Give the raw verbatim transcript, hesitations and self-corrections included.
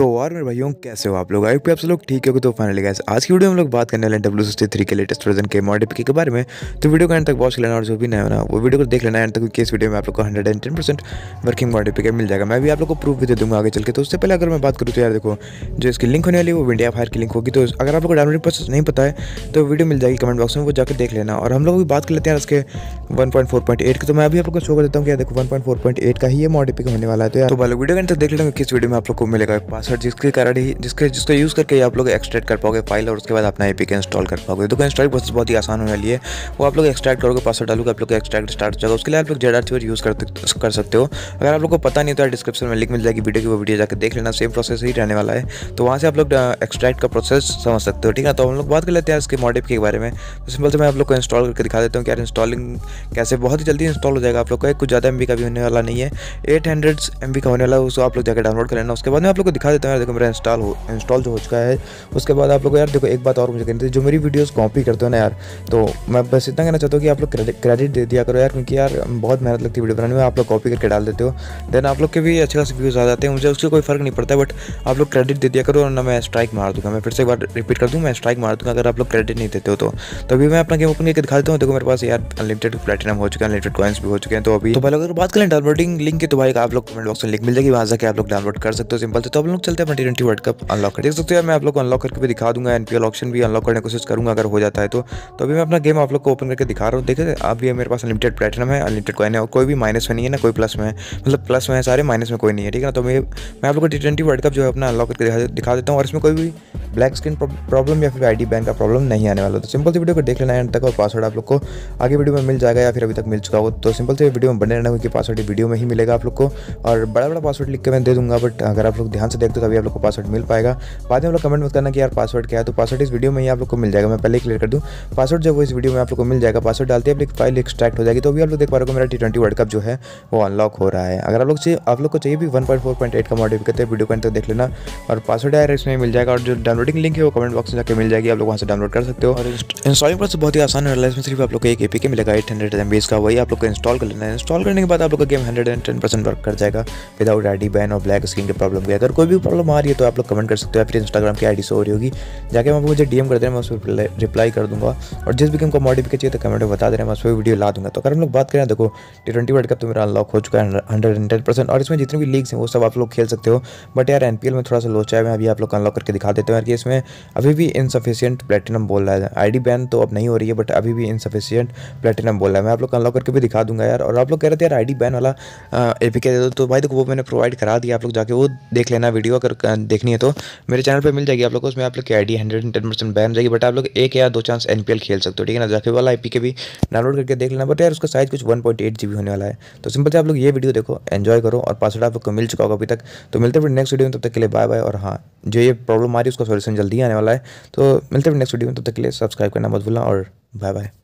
तो और मेरे भाइयों कैसे हो आप लोग, आई पे आप सब लोग ठीक हो। तो फाइनली गाइस आज की वीडियो में हम लोग बात करने वाले हैं डब्ल्यू सी सी थ्री के लेटेस्ट वर्जन के मॉडिफिकेशन के बारे में। तो वीडियो को एंड तक वॉच लेना और जो भी नया होना वो वीडियो को देख लेना एंड तक, क्योंकि इस वीडियो में आप लोग को hundred and ten percent working modification मिल जाएगा। मैं भी आप लोग को प्रूफ भी दे दूँगा आगे चल के। तो उससे पहले अगर मैं बात करूँ तो यार देखो, जो इसकी लिंक होने वाली है वो इंडिया फायर की लिंक होगी। तो अगर आप लोग को डाउनलोड प्रोसेस नहीं पता है तो वीडियो मिल जाएगी कमेंट बॉक्स में, वो जाकर देख लेना। और हम लोग भी बात कर लेते हैं इसके one point four point eight की। तो मैं अभी आप लोग को शो कर देता हूँ कि देखो one point four point eight का ही ये मॉडिफिकेशन होने वाला है। तो यार वाला वीडियो एंड तक देख लेना, किस वीडियो में आप लोग को मिलेगा एक पासवर्ड, जिसके कारण ही जिसके जिसको यूज़ करके आप लोग एक्सट्रैक्ट कर पाओगे फाइल और उसके बाद अपना एपीके इंस्टॉल कर पाओगे। तो इंस्टॉल प्रोसेस बहुत ही आसान होने वाली है। वो आप लोग एक्सट्रैक्ट करोगे, पासवर्ड डालोगे, आप लोग एक्सट्रैक्ट स्टार्ट हो जाएगा। उसके लिए आप लोग जेड आर सी यूज़ कर सकते हो। अगर आप लोग को पता नहीं तो डिस्क्रिप्शन में लिंक मिल जाएगी वीडियो की, वो वीडियो जाकर देख लेना। सेम प्रोसेस ही रहने वाला है, तो वहाँ से आप लोग एक्सट्रैक्ट का प्रोसेस समझ सकते हो। ठीक है, तो हम लोग बात कर लेते हैं इसके मॉडिफिकेशन के बारे में। तो सिंपल से मैं आप लोग को इंस्टॉल करके दिखा देता हूँ कि यार इंस्टॉलिंग कैसे बहुत ही जल्दी इंस्टॉल हो जाएगा। आप लोग का कुछ ज़्यादा एम बी का भी होने वाला नहीं है, एट हंड्रेड एम बी का होने वाला है। उसको आप लोग जाकर डाउनलोड कर लेना। उसके बाद मैं आप लोग को दिखा देता हूँ। यार देखो मेरा इंस्टॉल हो इंस्टॉल जो हो चुका है। उसके बाद आप लोग यार देखो एक बात और मुझे कहते हैं, जो मेरी वीडियोस कॉपी करते हो ना यार, तो मैं बस इतना कहना चाहता हूँ कि आप लोग क्रेडिट दे दिया करो यार, क्योंकि यार बहुत मेहनत लगती है वीडियो बनाने में। आप लोग कॉपी करके डाल देते हो, देन आप लोग के भी अच्छे खास व्यूज़ आ जाते हैं, मुझे उससे कोई फर्क नहीं पड़ता। बट आप लोग क्रेडिट दे दिया करो, ना मैं स्ट्राइक मार दूँगा। मैं फिर से एक बार रिपीट कर दूँ, मैं स्ट्राइक मार दूँगा अगर आप लोग क्रेडिट नहीं देते हो। तो अभी मैं अपना गेम ओपन करके दिखा देता हूँ। देखो मेरे पास यार अनलिमिटेड प्लेटिनम हो चुका है, अनलिमिटेड कॉइन्स भी हो चुके हैं। तो अभी तो भाई अगर बात करें डाउनलोडिंग लिंक की, तो भाई आप लोग कमेंट बॉक्स में लिंक मिल जाएगी, वहाँ जाकर आप लोग डाउनलोड कर सकते हो सिंपल से। तो आप लोग चलते हैं T twenty world cup unlock कर देख सकते हो। यार मैं आप लोग को अनलॉक करके भी दिखा दूंगा, एन पी एल ऑप्शन भी अनलॉक करने की कोशिश करूंगा अगर हो जाता है तो। तो अभी मैं अपना गेम आप लोग को ओपन करके दिखा रहा हूँ। देखिए अभी मेरे पास अनलिमिटेड प्लेटिनम है, अनलिमिटेड कॉइन है, और कोई भी माइनस में नहीं है ना कोई प्लस में है, मतलब प्लस में है सारे, माइनस में कोई नहीं है। ठीक है ना, तो मैं मैं आप लोग को टी ट्वेंटी वर्ल्ड कप जो है अपना अनलॉक करके दिखा देता हूँ। और इसमें कोई भी ब्लैक स्क्रीन प्रॉब्लम या फिर आई डी बैन का प्रॉब्लम नहीं आने वाला। तो सिंपल से वीडियो को देख लेना एंड तक, और पासवर्ड आप लोग को आगे वीडियो में मिल जाएगा या फिर अभी तक मिल चुका हो। तो सिंपल से वीडियो में बने रहना, क्योंकि पासवर्ड वीडियो में ही मिलेगा आप लोग को, और बड़ा बड़ा पासवर्ड लिख के मैं दे दूंगा। बट अगर आप लोग ध्यान से देखते हो तभी आप लोग को पासवर्ड मिल पाएगा। बाद में आप लोग कमेंट मत करना कि यार पासवर्ड क्या है। तो पासवर्ड इस वीडियो में ही आप लोग को मिल जाएगा, मैं पहले क्लियर कर दूँ। पासवर्ड जब वो इस वीडियो में आप लोग को मिल जाएगा, पासवर्ड डालते ही फाइल एक्सट्रैक्ट हो जाएगी। तो अभी आप लोग देख पा रहे हो मेरा टी ट्वेंटी वर्ल्ड कप जो है वो अनलॉक हो रहा है। अगर आप लोग चाहिए आप लोग को चाहिए भी one point four point eight का मॉडिफिकेशन, वीडियो को अंत तक देख लेना और पासवर्ड यार इसमें मिल जाएगा। और जो डाउनलोडिंग लिंक है वो कमेंट बॉक्स में जाकर मिल जाएगी, आप लोग वहाँ से डाउनलोड कर सकते हो। और इंस्टॉलिंग प्रोसेस बहुत ही आसान है, इसमें सिर्फ आप लोग को एक एपीके मिलेगा एट हंड्रेड एम बी का, वही आप लोग को इंस्टॉल कर लेना है। इंस्टॉल करने के बाद आप लोग का game hundred and ten percent work कर जाएगा विदाउट आई डी बैन और ब्लैक स्क्रीन के प्रॉब्लम की। अगर कोई भी प्रॉब्लम आ रही है तो आप लोग कमेंट कर सकते हो, या फिर इंस्टाग्राम की आईडी से हो रही होगी जाके वहाँ पर मुझे डीएम कर देना, मैं उस पर रिप्लाई कर दूंगा। और जिस भी गेम को मॉडिफिकेशन चाहिए तो कमेंट में बता देना, मैं उस पर वीडियो ला दूंगा। तो अगर हम लोग बात करें देखो टी ट्वेंटी वर्ल्ड कप तो मेरा अनलॉक हो चुका है हंड्रेड एंड टेन परसेंट, और इसमें जितने भी लीग्स हैं वो सब आप लोग खेल सकते हो। बट यार एन पी एल में थोड़ा सा लोचा है, मैं अभी आप लोग अनलॉक करके दिखा देता हूँ कि इसमें अभी भी इनसफिशियंट प्लेटिनम बोल रहा है। आई डी बैन तो अब नहीं हो रही है, बट अभी भी इनसफिशियंट प्लेटिनम बोल रहा है। मैं आप लोग अनलॉक करके भी दिखा दूंगा यार। और आप लोग कह रहे थे यार आई डी बैन वाला एपीके दे दो, तो भाई देखो वो मैंने प्रोवाइड करा दिया, आप लोग जाके वो देख लेना। वीडियो अगर देखनी है तो मेरे चैनल पे मिल जाएगी आप लोग को, उसमें आप लोग की I D hundred and ten percent ban जाएगी। बट आप लोग एक या दो चांस एन पी एल खेल सकते हो। ठीक है ना, जाके वाला आई पी के भी डाउनलोड करके देख लेना। बट यार उसका साइज कुछ one point eight G B होने वाला है। तो सिंपल से आप लोग ये वीडियो देखो, एन्जॉय करो, और पासवर्ड आप लोग को मिल चुका होगा अभी तक। तो मिलते हैं फिर नेक्स्ट वीडियो में, तब तक के लिए बाय बाय। और हाँ, जो ये प्रॉब्लम आ रही है उसका सोल्यूशन जल्दी आने वाला है। तो मिलते हैं फिर नेक्स्ट वीडियो में, तब तक के लिए सब्सक्राइब करना मत भूलना, और बाय बाय।